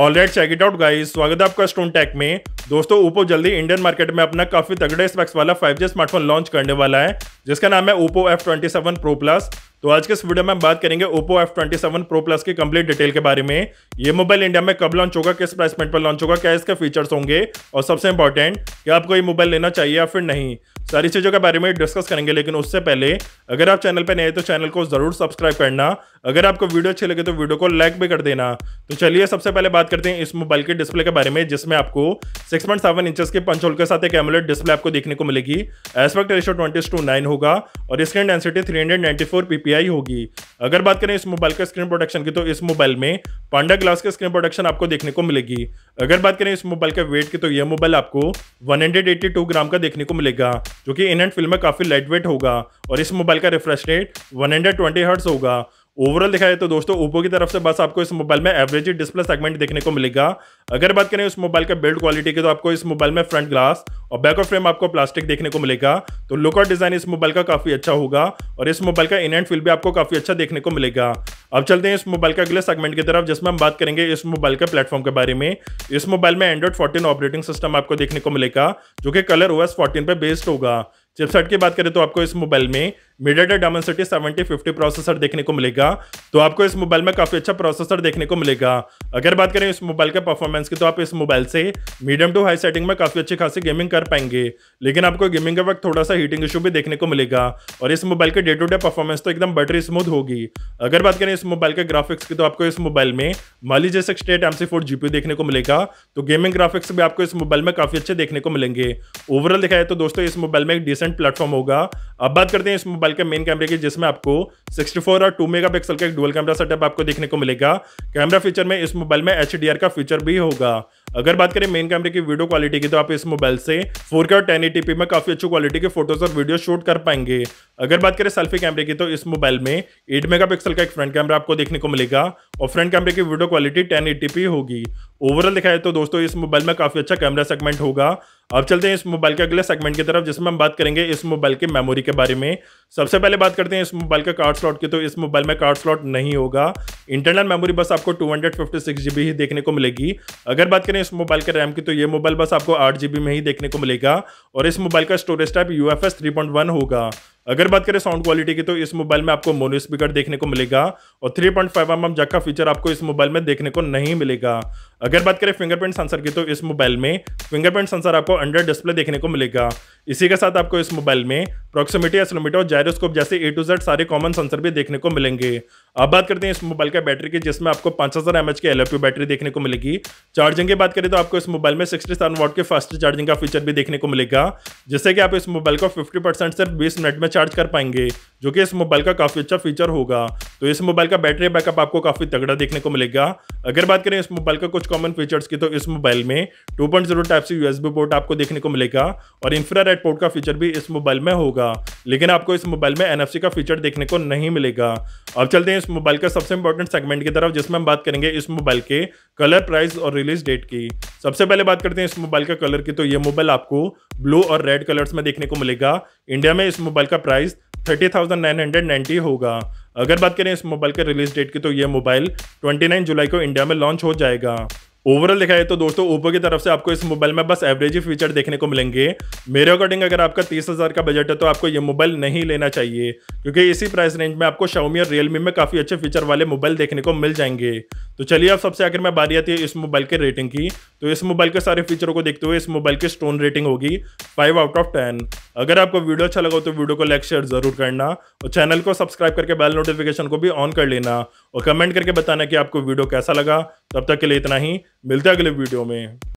All right, check it out guys, स्वागत है आपका स्टोन टेक में। दोस्तों, ओप्पो जल्दी इंडियन मार्केट में अपना काफी तगड़े स्पेक्स वाला 5G स्मार्टफोन लॉन्च करने वाला है, जिसका नाम है ओप्पो F27 Pro Plus। तो आज के इस वीडियो में हम बात करेंगे ओप्पो F27 Pro Plus की कंप्लीट डिटेल के बारे में। ये मोबाइल इंडिया में कब लॉन्च होगा, किस प्राइस पॉइंट पर लॉन्च होगा, क्या इसके फीचर्स होंगे और सबसे इंपॉर्टेंट क्या आपको ये मोबाइल लेना चाहिए या फिर नहीं, सारी चीज़ों के बारे में डिस्कस करेंगे। लेकिन उससे पहले अगर आप चैनल पर नए हैं तो चैनल को जरूर सब्सक्राइब करना। अगर आपको वीडियो अच्छी लगे तो वीडियो को लाइक भी कर देना। तो चलिए सबसे पहले बात करते हैं इस मोबाइल के डिस्प्ले के बारे में, जिसमें आपको 6.7 इंचेस के पंच होल के साथ एक एमोलेड डिस्प्ले आपको देखने को मिलेगी। एस्पेक्ट रेशियो 20:9 होगा और स्क्रीन डेंसिटी 394 ppi होगी। अगर बात करें इस मोबाइल के स्क्रीन प्रोटेक्शन की, तो इस मोबाइल में पांडा ग्लास के स्क्रीन प्रोटेक्शन आपको देखने को मिलेगी। अगर बात करें इस मोबाइल के वेट की, तो यह मोबाइल आपको 182 ग्राम का देखने को मिलेगा, जो कि इनहैंड फील में काफी लाइट वेट होगा और इस मोबाइल का रिफ्रेश रेट 120 हर्ट्ज होगा। ओवरऑल देखा जाए तो दोस्तों, ओप्पो की तरफ से बस आपको इस मोबाइल में एवरेज डिस्प्ले सेगमेंट देखने को मिलेगा। अगर बात करें इस मोबाइल के बिल्ड क्वालिटी की, तो आपको इस मोबाइल में फ्रंट ग्लास और बैक ऑफ फ्रेम आपको प्लास्टिक देखने को मिलेगा। तो लुक और डिजाइन इस मोबाइल का काफी अच्छा होगा और इस मोबाइल का इन हैंड फील भी आपको काफी अच्छा देखने को मिलेगा। अब चलते हैं इस मोबाइल के अगले सेगमेंट की तरफ, जिसमें हम बात करेंगे इस मोबाइल के प्लेटफॉर्म के बारे में। इस मोबाइल में एंड्रॉइड 14 ऑपरेटिंग सिस्टम आपको देखने को मिलेगा, जो कि ColorOS 14 पर बेस्ड होगा। चिपसेट की बात करें तो आपको इस मोबाइल में MediaTek Dimensity 7050 प्रोसेसर देखने को मिलेगा। तो आपको इस मोबाइल में काफ़ी अच्छा प्रोसेसर देखने को मिलेगा। अगर बात करें इस मोबाइल के परफॉर्मेंस की, तो आप इस मोबाइल से मीडियम टू हाई सेटिंग में काफ़ी अच्छी खासी गेमिंग कर पाएंगे। लेकिन आपको गेमिंग के वक्त थोड़ा सा हीटिंग इशू भी देखने को मिलेगा और इस मोबाइल के डे टू डे परफॉर्मेंस तो एकदम बैटरी स्मूथ होगी। अगर बात करें इस मोबाइल के ग्राफिक्स की, तो आपको इस मोबाइल में माली J6 GPU देखने को मिलेगा। तो गेमिंग ग्राफिक्स भी आपको इस मोबाइल में काफ़ी अच्छे देखने को मिलेंगे। ओवरऑल देखा जाए तो दोस्तों, इस मोबाइल में एक डिसेंट प्लेटफॉर्म होगा। अब बात करते हैं इस मोबाइल के मेन कैमरे की, जिसमें आपको 64 और 2 मेगापिक्सल का एक डुअल कैमरा सेटअप आपको देखने को मिलेगा। कैमरा फीचर में इस मोबाइल में HDR का फीचर भी होगा। अगर बात करें मेन कैमरे की वीडियो क्वालिटी की, तो आप इस मोबाइल से 4K और 1080p में काफ़ी अच्छी क्वालिटी के फोटोज और वीडियो शूट कर पाएंगे। अगर बात करें सेल्फी कैमरे की, तो इस मोबाइल में 8 मेगापिक्सल का एक फ्रंट कैमरा आपको देखने को मिलेगा और फ्रंट कैमरे की वीडियो क्वालिटी 1080p होगी। ओवरऑल देखा जाए तो दोस्तों, इस मोबाइल में काफ़ी अच्छा कैमरा सेगमेंट होगा। अब चलते हैं इस मोबाइल के अगले सेगमेंट की तरफ, जिसमें हम बात करेंगे इस मोबाइल की मेमोरी के बारे में। सबसे पहले बात करते हैं इस मोबाइल का कार्ड स्लॉट की, तो इस मोबाइल में कार्ड स्लॉट नहीं होगा। इंटरनल मेमोरी बस आपको 256 GB ही देखने को मिलेगी। अगर बात करें इस मोबाइल के रैम की, तो ये मोबाइल बस आपको 8 GB में ही देखने को मिलेगा और इस मोबाइल का स्टोरेज टाइप UFS 3.1 होगा। अगर बात करें साउंड क्वालिटी की, तो इस मोबाइल में आपको मोनो स्पीकर देखने को मिलेगा और 3.5mm जैक का फीचर आपको इस मोबाइल में देखने को नहीं मिलेगा। अगर बात करें फिंगरप्रिंट सेंसर की, तो इस मोबाइल में फिंगरप्रिंट सेंसर आपको अंडर डिस्प्ले देखने को मिलेगा। इसी के साथ आपको इस मोबाइल में प्रॉक्सिमिटी एक्सेलेरोमीटर और जायरोस्कोप जैसे A to Z सारे कॉमन सेंसर भी देखने को मिलेंगे। अब बात करते हैं इस मोबाइल के बैटरी की, जिसमें आपको 5000 mAh की LFP बैटरी देखने को मिलेगी। चार्जिंग की बात करें तो आपको इस मोबाइल में 67 वाट के फास्ट चार्जिंग का फीचर भी देखने को मिलेगा, जिससे कि आप इस मोबाइल को 50% से 20 मिनट में चार्ज कर पाएंगे, जो कि इस मोबाइल का काफ़ी अच्छा फीचर होगा। तो इस मोबाइल का बैटरी बैकअप आपको काफ़ी तगड़ा देखने को मिलेगा। अगर बात करें इस मोबाइल का कुछ कॉमन फीचर्स की, तो इस मोबाइल में 2.0 टाइप सी USB पोर्ट आपको देखने को मिलेगा और इंफ्रारेड पोर्ट का फीचर भी इस मोबाइल में होगा। लेकिन आपको इस मोबाइल में NFC का फीचर देखने को नहीं मिलेगा। अब चलते हैं इस मोबाइल का सबसे इंपॉर्टेंट सेगमेंट की तरफ, जिसमें हम बात करेंगे इस मोबाइल के कलर, प्राइस और रिलीज डेट की। सबसे पहले बात करते हैं इस मोबाइल का कलर की, तो ये मोबाइल आपको ब्लू और रेड कलर्स में देखने को मिलेगा। इंडिया में इस मोबाइल का प्राइस 30,990 होगा। अगर बात करें इस मोबाइल के रिलीज डेट की, तो ये मोबाइल 29 जुलाई को इंडिया में लॉन्च हो जाएगा। ओवरऑल देखा जाए तो दोस्तों, ओप्पो की तरफ से आपको इस मोबाइल में बस एवरेज ही फीचर देखने को मिलेंगे। मेरे अकॉर्डिंग अगर आपका 30,000 का बजट है, तो आपको ये मोबाइल नहीं लेना चाहिए, क्योंकि इसी प्राइस रेंज में आपको Xiaomi और Realme में काफ़ी अच्छे फीचर वाले मोबाइल देखने को मिल जाएंगे। तो चलिए, अब सबसे आखिर में बारी आती है इस मोबाइल के रेटिंग की। तो इस मोबाइल के सारे फीचरों को देखते हुए इस मोबाइल की स्टोन रेटिंग होगी 5/10। अगर आपको वीडियो अच्छा लगा तो वीडियो को लाइक शेयर जरूर करना और चैनल को सब्सक्राइब करके बेल नोटिफिकेशन को भी ऑन कर लेना और कमेंट करके बताना कि आपको वीडियो कैसा लगा। तब तक के लिए इतना ही, मिलते हैं अगले वीडियो में।